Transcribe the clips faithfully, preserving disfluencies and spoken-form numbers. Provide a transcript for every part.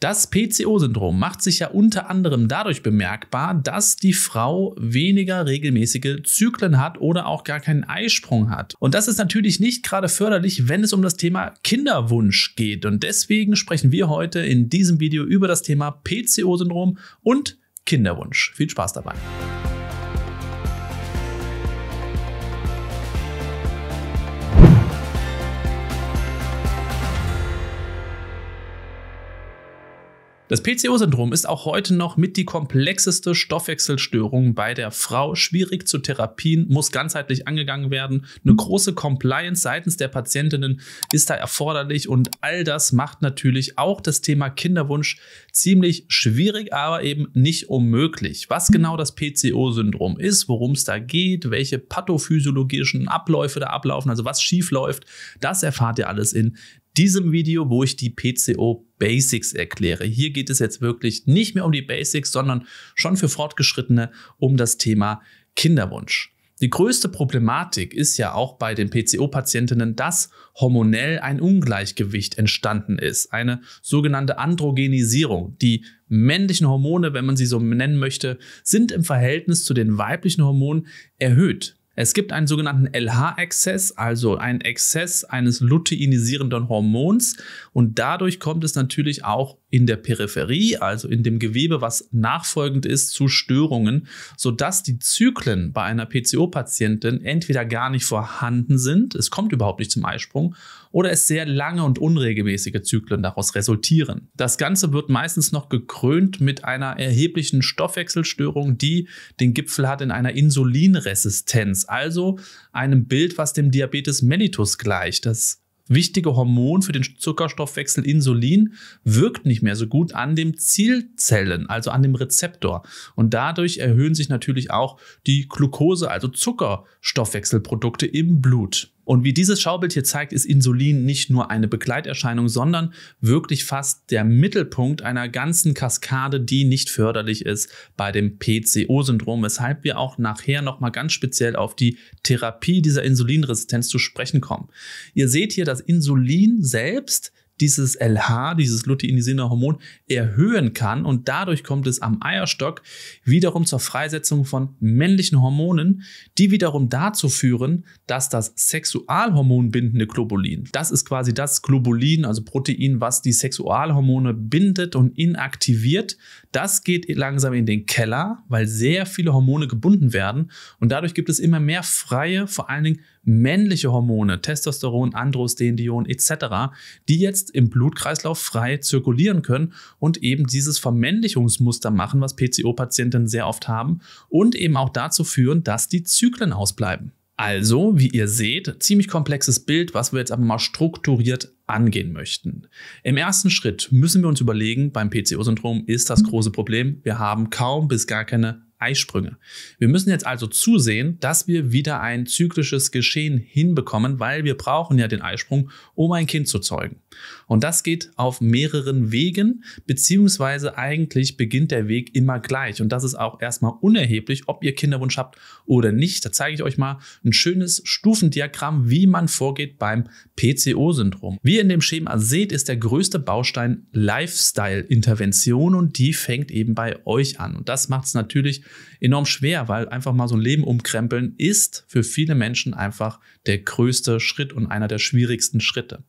Das P C O-Syndrom macht sich ja unter anderem dadurch bemerkbar, dass die Frau weniger regelmäßige Zyklen hat oder auch gar keinen Eisprung hat. Und das ist natürlich nicht gerade förderlich, wenn es um das Thema Kinderwunsch geht. Und deswegen sprechen wir heute in diesem Video über das Thema P C O-Syndrom und Kinderwunsch. Viel Spaß dabei! Das P C O-Syndrom ist auch heute noch mit die komplexeste Stoffwechselstörung bei der Frau, schwierig zu therapien, muss ganzheitlich angegangen werden. Eine große Compliance seitens der Patientinnen ist da erforderlich und all das macht natürlich auch das Thema Kinderwunsch ziemlich schwierig, aber eben nicht unmöglich. Was genau das P C O-Syndrom ist, worum es da geht, welche pathophysiologischen Abläufe da ablaufen, also was schief läuft, das erfahrt ihr alles in diesem Video, wo ich die P C O Basics erkläre. Hier geht es jetzt wirklich nicht mehr um die Basics, sondern schon für Fortgeschrittene um das Thema Kinderwunsch. Die größte Problematik ist ja auch bei den P C O-Patientinnen, dass hormonell ein Ungleichgewicht entstanden ist, eine sogenannte Androgenisierung. Die männlichen Hormone, wenn man sie so nennen möchte, sind im Verhältnis zu den weiblichen Hormonen erhöht. Es gibt einen sogenannten L H-Exzess, also einen Exzess eines luteinisierenden Hormons und dadurch kommt es natürlich auch in der Peripherie, also in dem Gewebe, was nachfolgend ist, zu Störungen, sodass die Zyklen bei einer P C O-Patientin entweder gar nicht vorhanden sind, es kommt überhaupt nicht zum Eisprung, oder es sehr lange und unregelmäßige Zyklen daraus resultieren. Das Ganze wird meistens noch gekrönt mit einer erheblichen Stoffwechselstörung, die den Gipfel hat in einer Insulinresistenz, also einem Bild, was dem Diabetes mellitus gleicht. Das wichtige Hormon für den Zuckerstoffwechsel Insulin wirkt nicht mehr so gut an den Zielzellen, also an dem Rezeptor. Und dadurch erhöhen sich natürlich auch die Glucose, also Zuckerstoffwechselprodukte im Blut. Und wie dieses Schaubild hier zeigt, ist Insulin nicht nur eine Begleiterscheinung, sondern wirklich fast der Mittelpunkt einer ganzen Kaskade, die nicht förderlich ist bei dem P C O-Syndrom, weshalb wir auch nachher nochmal ganz speziell auf die Therapie dieser Insulinresistenz zu sprechen kommen. Ihr seht hier, dass Insulin selbst dieses L H, dieses luteinisierende Hormon, erhöhen kann und dadurch kommt es am Eierstock wiederum zur Freisetzung von männlichen Hormonen, die wiederum dazu führen, dass das Sexualhormon bindende Globulin, das ist quasi das Globulin, also Protein, was die Sexualhormone bindet und inaktiviert, das geht langsam in den Keller, weil sehr viele Hormone gebunden werden und dadurch gibt es immer mehr freie, vor allen Dingen männliche Hormone, Testosteron, Androstendion et cetera, die jetzt im Blutkreislauf frei zirkulieren können und eben dieses Vermännlichungsmuster machen, was P C O-Patienten sehr oft haben und eben auch dazu führen, dass die Zyklen ausbleiben. Also, wie ihr seht, ziemlich komplexes Bild, was wir jetzt aber mal strukturiert angehen möchten. Im ersten Schritt müssen wir uns überlegen, beim P C O-Syndrom ist das große Problem, wir haben kaum bis gar keine Eisprünge. Wir müssen jetzt also zusehen, dass wir wieder ein zyklisches Geschehen hinbekommen, weil wir brauchen ja den Eisprung, um ein Kind zu zeugen. Und das geht auf mehreren Wegen, beziehungsweise eigentlich beginnt der Weg immer gleich. Und das ist auch erstmal unerheblich, ob ihr Kinderwunsch habt oder nicht. Da zeige ich euch mal ein schönes Stufendiagramm, wie man vorgeht beim P C O-Syndrom. Wie ihr in dem Schema seht, ist der größte Baustein Lifestyle-Intervention und die fängt eben bei euch an. Und das macht es natürlich enorm schwer, weil einfach mal so ein Leben umkrempeln ist für viele Menschen einfach der größte Schritt und einer der schwierigsten Schritte.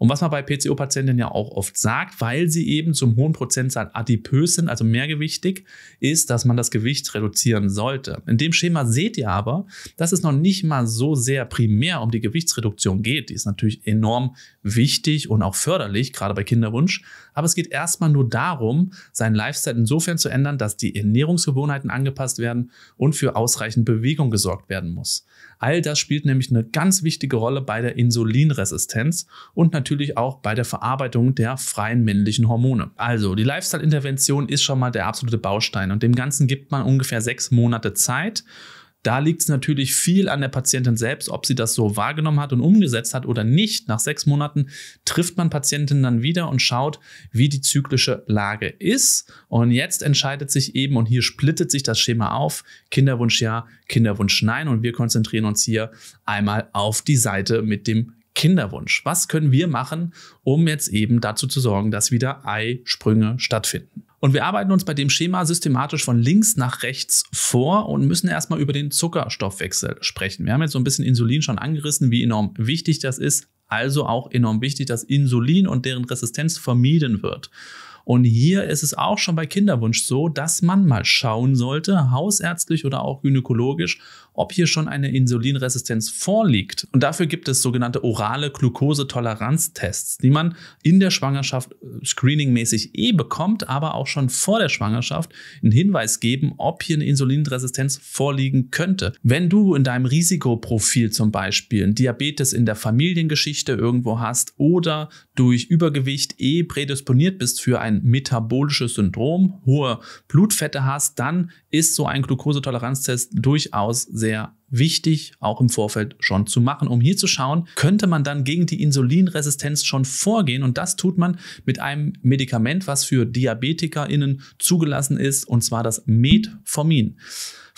Und was man bei P C O-Patientinnen ja auch oft sagt, weil sie eben zum hohen Prozentzahl adipös sind, also mehrgewichtig, ist, dass man das Gewicht reduzieren sollte. In dem Schema seht ihr aber, dass es noch nicht mal so sehr primär um die Gewichtsreduktion geht. Die ist natürlich enorm wichtig und auch förderlich, gerade bei Kinderwunsch. Aber es geht erstmal nur darum, seinen Lifestyle insofern zu ändern, dass die Ernährungsgewohnheiten angepasst werden und für ausreichend Bewegung gesorgt werden muss. All das spielt nämlich eine ganz wichtige Rolle bei der Insulinresistenz und natürlich Natürlich auch bei der Verarbeitung der freien männlichen Hormone. Also die Lifestyle-Intervention ist schon mal der absolute Baustein und dem Ganzen gibt man ungefähr sechs Monate Zeit. Da liegt es natürlich viel an der Patientin selbst, ob sie das so wahrgenommen hat und umgesetzt hat oder nicht. Nach sechs Monaten trifft man Patientinnen dann wieder und schaut, wie die zyklische Lage ist. Und jetzt entscheidet sich eben, und hier splittet sich das Schema auf, Kinderwunsch ja, Kinderwunsch nein. Und wir konzentrieren uns hier einmal auf die Seite mit dem Kinderwunsch. Was können wir machen, um jetzt eben dazu zu sorgen, dass wieder Eisprünge stattfinden? Und wir arbeiten uns bei dem Schema systematisch von links nach rechts vor und müssen erstmal über den Zuckerstoffwechsel sprechen. Wir haben jetzt so ein bisschen Insulin schon angerissen, wie enorm wichtig das ist. Also auch enorm wichtig, dass Insulin und deren Resistenz vermieden wird. Und hier ist es auch schon bei Kinderwunsch so, dass man mal schauen sollte, hausärztlich oder auch gynäkologisch, ob hier schon eine Insulinresistenz vorliegt. Und dafür gibt es sogenannte orale Glukosetoleranztests, die man in der Schwangerschaft screeningmäßig eh bekommt, aber auch schon vor der Schwangerschaft einen Hinweis geben, ob hier eine Insulinresistenz vorliegen könnte. Wenn du in deinem Risikoprofil zum Beispiel einen Diabetes in der Familiengeschichte irgendwo hast oder durch Übergewicht eh prädisponiert bist für ein metabolisches Syndrom, hohe Blutfette hast, dann ist so ein Glukosetoleranztest durchaus sehr wichtig, auch im Vorfeld schon zu machen, um hier zu schauen, könnte man dann gegen die Insulinresistenz schon vorgehen, und das tut man mit einem Medikament, was für DiabetikerInnen zugelassen ist, und zwar das Metformin.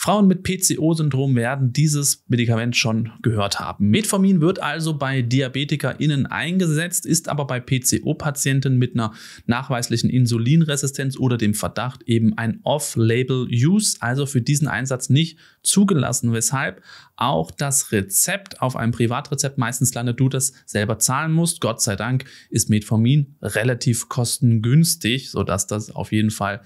Frauen mit P C O-Syndrom werden dieses Medikament schon gehört haben. Metformin wird also bei DiabetikerInnen eingesetzt, ist aber bei P C O-Patienten mit einer nachweislichen Insulinresistenz oder dem Verdacht eben ein Off-Label-Use, also für diesen Einsatz nicht zugelassen, weshalb auch das Rezept auf einem Privatrezept meistens landet, du das selber zahlen musst. Gott sei Dank ist Metformin relativ kostengünstig, sodass das auf jeden Fall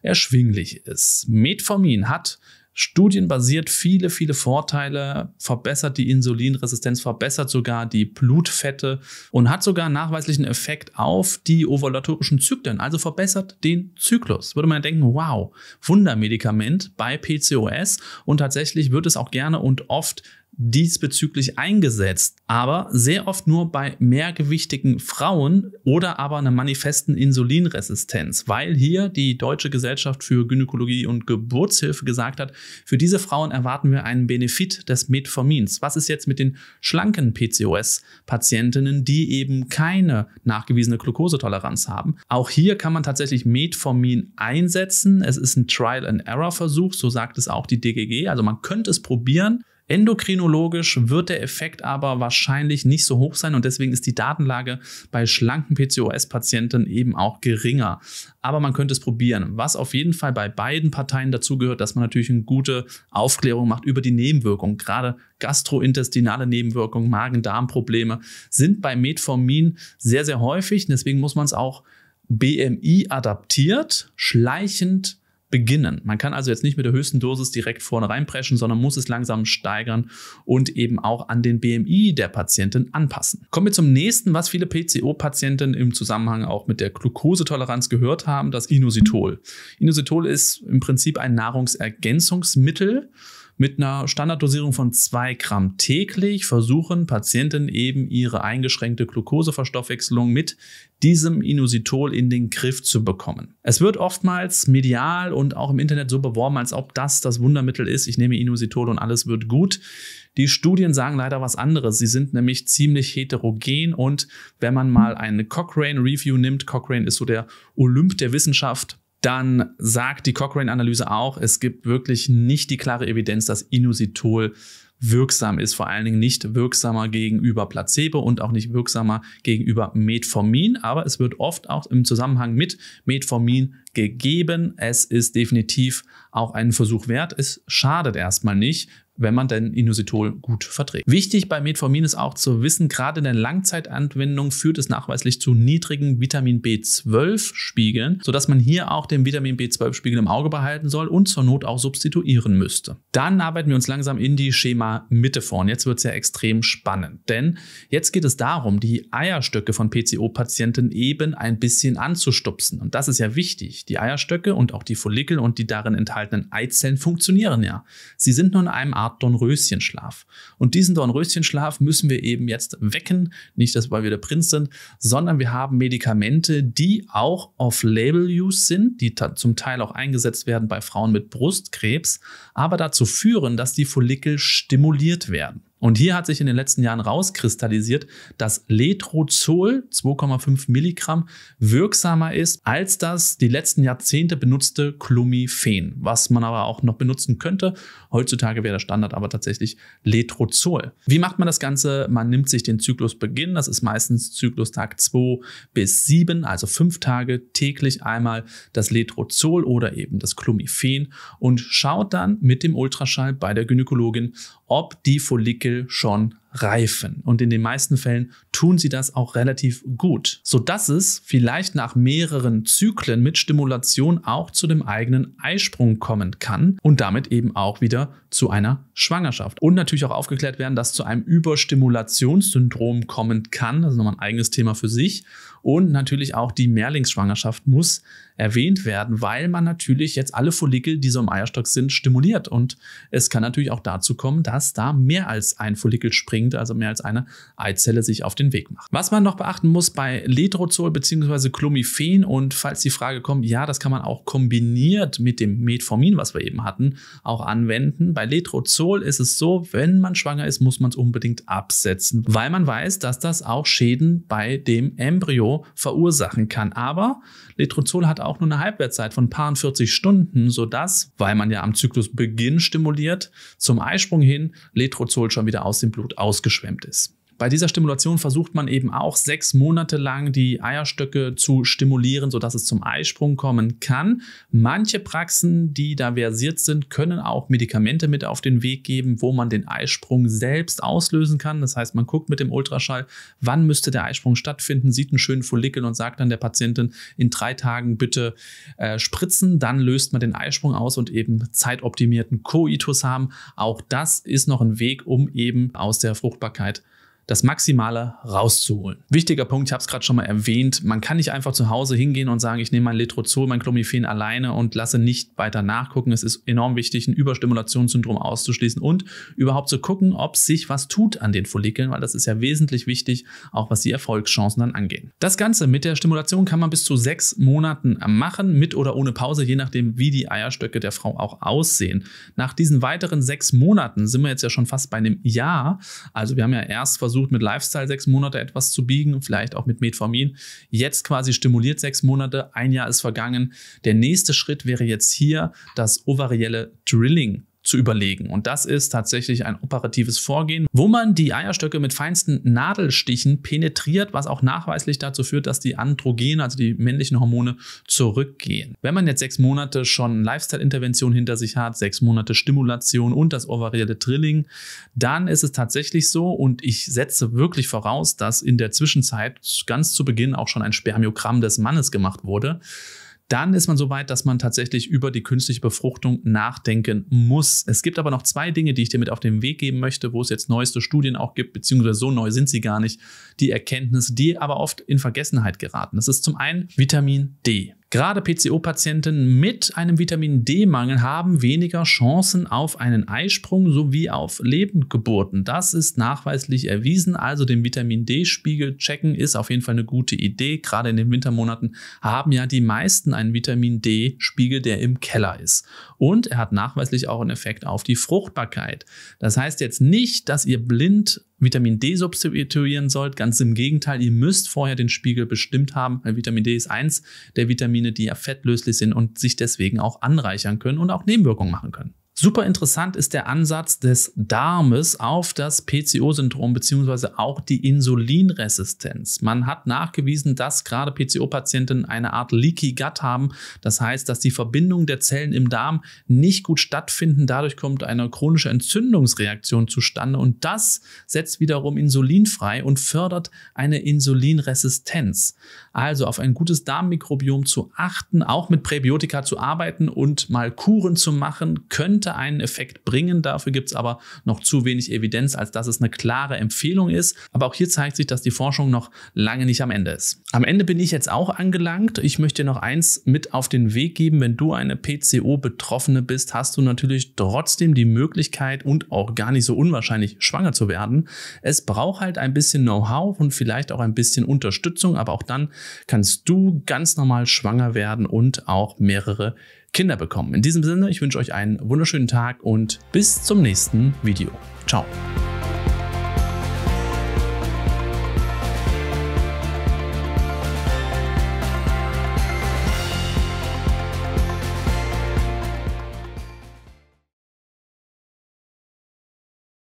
erschwinglich ist. Metformin hat studienbasiert viele, viele Vorteile, verbessert die Insulinresistenz, verbessert sogar die Blutfette und hat sogar nachweislichen Effekt auf die ovulatorischen Zyklen, also verbessert den Zyklus. Würde man denken, wow, Wundermedikament bei P C O S, und tatsächlich wird es auch gerne und oft diesbezüglich eingesetzt, aber sehr oft nur bei mehrgewichtigen Frauen oder aber einer manifesten Insulinresistenz, weil hier die Deutsche Gesellschaft für Gynäkologie und Geburtshilfe gesagt hat, für diese Frauen erwarten wir einen Benefit des Metformins. Was ist jetzt mit den schlanken P C O S-Patientinnen, die eben keine nachgewiesene Glukosetoleranz haben? Auch hier kann man tatsächlich Metformin einsetzen. Es ist ein Trial-and-Error-Versuch, so sagt es auch die D G G, also man könnte es probieren. Endokrinologisch wird der Effekt aber wahrscheinlich nicht so hoch sein, und deswegen ist die Datenlage bei schlanken P C O S-Patienten eben auch geringer. Aber man könnte es probieren. Was auf jeden Fall bei beiden Parteien dazu gehört, dass man natürlich eine gute Aufklärung macht über die Nebenwirkungen. Gerade gastrointestinale Nebenwirkungen, Magen-Darm-Probleme sind bei Metformin sehr, sehr häufig. Deswegen muss man es auch B M I adaptiert, schleichend beginnen. Man kann also jetzt nicht mit der höchsten Dosis direkt vorne reinpreschen, sondern muss es langsam steigern und eben auch an den B M I der Patientin anpassen. Kommen wir zum nächsten, was viele P C O-Patienten im Zusammenhang auch mit der Glukosetoleranz gehört haben, das Inositol. Inositol ist im Prinzip ein Nahrungsergänzungsmittel. Mit einer Standarddosierung von zwei Gramm täglich versuchen Patienten eben ihre eingeschränkte Glukoseverstoffwechselung mit diesem Inositol in den Griff zu bekommen. Es wird oftmals medial und auch im Internet so beworben, als ob das das Wundermittel ist. Ich nehme Inositol und alles wird gut. Die Studien sagen leider was anderes. Sie sind nämlich ziemlich heterogen, und wenn man mal eine Cochrane Review nimmt, Cochrane ist so der Olymp der Wissenschaft, dann sagt die Cochrane-Analyse auch, es gibt wirklich nicht die klare Evidenz, dass Inositol wirksam ist, vor allen Dingen nicht wirksamer gegenüber Placebo und auch nicht wirksamer gegenüber Metformin, aber es wird oft auch im Zusammenhang mit Metformin gegeben. Es ist definitiv auch einen Versuch wert, es schadet erstmal nicht, wenn man denn Inositol gut verträgt. Wichtig bei Metformin ist auch zu wissen, gerade in der Langzeitanwendung führt es nachweislich zu niedrigen Vitamin B zwölf-Spiegeln, sodass man hier auch den Vitamin B zwölf-Spiegel im Auge behalten soll und zur Not auch substituieren müsste. Dann arbeiten wir uns langsam in die Schema Mitte vor, und jetzt wird es ja extrem spannend, denn jetzt geht es darum, die Eierstöcke von P C O-Patienten eben ein bisschen anzustupsen, und das ist ja wichtig. Die Eierstöcke und auch die Follikel und die darin enthaltenen Eizellen funktionieren ja. Sie sind nur in einem Arm Dornröschenschlaf. Und diesen Dornröschenschlaf müssen wir eben jetzt wecken, nicht, dass wir wieder Prinz sind, sondern wir haben Medikamente, die auch Off-Label-Use sind, die zum Teil auch eingesetzt werden bei Frauen mit Brustkrebs, aber dazu führen, dass die Follikel stimuliert werden. Und hier hat sich in den letzten Jahren rauskristallisiert, dass Letrozol zwei Komma fünf Milligramm wirksamer ist als das die letzten Jahrzehnte benutzte Clomifen, was man aber auch noch benutzen könnte. Heutzutage wäre der Standard aber tatsächlich Letrozol. Wie macht man das Ganze? Man nimmt sich den Zyklusbeginn, das ist meistens Zyklustag zwei bis sieben, also fünf Tage täglich einmal das Letrozol oder eben das Clomifen und schaut dann mit dem Ultraschall bei der Gynäkologin, ob die Follikel schon reifen. Und in den meisten Fällen tun sie das auch relativ gut, sodass es vielleicht nach mehreren Zyklen mit Stimulation auch zu dem eigenen Eisprung kommen kann und damit eben auch wieder zu einer Schwangerschaft. Und natürlich auch aufgeklärt werden, dass zu einem Überstimulationssyndrom kommen kann. Das ist nochmal ein eigenes Thema für sich. Und natürlich auch die Mehrlingsschwangerschaft muss erwähnt werden, weil man natürlich jetzt alle Follikel, die so im Eierstock sind, stimuliert. Und es kann natürlich auch dazu kommen, dass da mehr als ein Follikel springt, also mehr als eine Eizelle sich auf den Weg macht. Was man noch beachten muss bei Letrozol bzw. Clomifen, und falls die Frage kommt, ja, das kann man auch kombiniert mit dem Metformin, was wir eben hatten, auch anwenden. Bei Letrozol ist es so, wenn man schwanger ist, muss man es unbedingt absetzen, weil man weiß, dass das auch Schäden bei dem Embryo verursachen kann. Aber Letrozol hat auch auch nur eine Halbwertszeit von ein paar vierzig Stunden, sodass, weil man ja am Zyklusbeginn stimuliert, zum Eisprung hin Letrozol schon wieder aus dem Blut ausgeschwemmt ist. Bei dieser Stimulation versucht man eben auch sechs Monate lang die Eierstöcke zu stimulieren, sodass es zum Eisprung kommen kann. Manche Praxen, die da versiert sind, können auch Medikamente mit auf den Weg geben, wo man den Eisprung selbst auslösen kann. Das heißt, man guckt mit dem Ultraschall, wann müsste der Eisprung stattfinden, sieht einen schönen Follikel und sagt dann der Patientin, in drei Tagen bitte äh, spritzen. Dann löst man den Eisprung aus und eben zeitoptimierten Koitus haben. Auch das ist noch ein Weg, um eben aus der Fruchtbarkeit das Maximale rauszuholen. Wichtiger Punkt, ich habe es gerade schon mal erwähnt, man kann nicht einfach zu Hause hingehen und sagen, ich nehme mein Letrozol, mein Clomifen alleine und lasse nicht weiter nachgucken. Es ist enorm wichtig, ein Überstimulationssyndrom auszuschließen und überhaupt zu gucken, ob sich was tut an den Follikeln, weil das ist ja wesentlich wichtig, auch was die Erfolgschancen dann angehen. Das Ganze mit der Stimulation kann man bis zu sechs Monaten machen, mit oder ohne Pause, je nachdem, wie die Eierstöcke der Frau auch aussehen. Nach diesen weiteren sechs Monaten sind wir jetzt ja schon fast bei einem Jahr. Also wir haben ja erst versucht, mit Lifestyle sechs Monate etwas zu biegen, vielleicht auch mit Metformin. Jetzt quasi stimuliert sechs Monate, ein Jahr ist vergangen. Der nächste Schritt wäre jetzt hier das ovarielle Drilling zu überlegen. Und das ist tatsächlich ein operatives Vorgehen, wo man die Eierstöcke mit feinsten Nadelstichen penetriert, was auch nachweislich dazu führt, dass die Androgene, also die männlichen Hormone, zurückgehen. Wenn man jetzt sechs Monate schon Lifestyle-Intervention hinter sich hat, sechs Monate Stimulation und das ovarielle Drilling, dann ist es tatsächlich so, und ich setze wirklich voraus, dass in der Zwischenzeit ganz zu Beginn auch schon ein Spermiogramm des Mannes gemacht wurde, dann ist man so weit, dass man tatsächlich über die künstliche Befruchtung nachdenken muss. Es gibt aber noch zwei Dinge, die ich dir mit auf den Weg geben möchte, wo es jetzt neueste Studien auch gibt, beziehungsweise so neu sind sie gar nicht, die Erkenntnisse, die aber oft in Vergessenheit geraten. Das ist zum einen Vitamin D. Gerade P C O-Patienten mit einem Vitamin-D-Mangel haben weniger Chancen auf einen Eisprung sowie auf Lebendgeburten. Das ist nachweislich erwiesen, also den Vitamin-D-Spiegel checken ist auf jeden Fall eine gute Idee. Gerade in den Wintermonaten haben ja die meisten einen Vitamin-D-Spiegel, der im Keller ist. Und er hat nachweislich auch einen Effekt auf die Fruchtbarkeit. Das heißt jetzt nicht, dass ihr blind Vitamin D substituieren sollt, ganz im Gegenteil, ihr müsst vorher den Spiegel bestimmt haben, weil Vitamin D ist eins der Vitamine, die ja fettlöslich sind und sich deswegen auch anreichern können und auch Nebenwirkungen machen können. Super interessant ist der Ansatz des Darmes auf das P C O-Syndrom bzw. auch die Insulinresistenz. Man hat nachgewiesen, dass gerade P C O-Patienten eine Art Leaky Gut haben. Das heißt, dass die Verbindung der Zellen im Darm nicht gut stattfinden. Dadurch kommt eine chronische Entzündungsreaktion zustande und das setzt wiederum Insulin frei und fördert eine Insulinresistenz. Also auf ein gutes Darmmikrobiom zu achten, auch mit Präbiotika zu arbeiten und mal Kuren zu machen, könnte einen Effekt bringen. Dafür gibt es aber noch zu wenig Evidenz, als dass es eine klare Empfehlung ist. Aber auch hier zeigt sich, dass die Forschung noch lange nicht am Ende ist. Am Ende bin ich jetzt auch angelangt. Ich möchte dir noch eins mit auf den Weg geben. Wenn du eine P C O-Betroffene bist, hast du natürlich trotzdem die Möglichkeit und auch gar nicht so unwahrscheinlich, schwanger zu werden. Es braucht halt ein bisschen Know-how und vielleicht auch ein bisschen Unterstützung, aber auch dann kannst du ganz normal schwanger werden und auch mehrere Kinder bekommen. In diesem Sinne, ich wünsche euch einen wunderschönen Tag und bis zum nächsten Video. Ciao.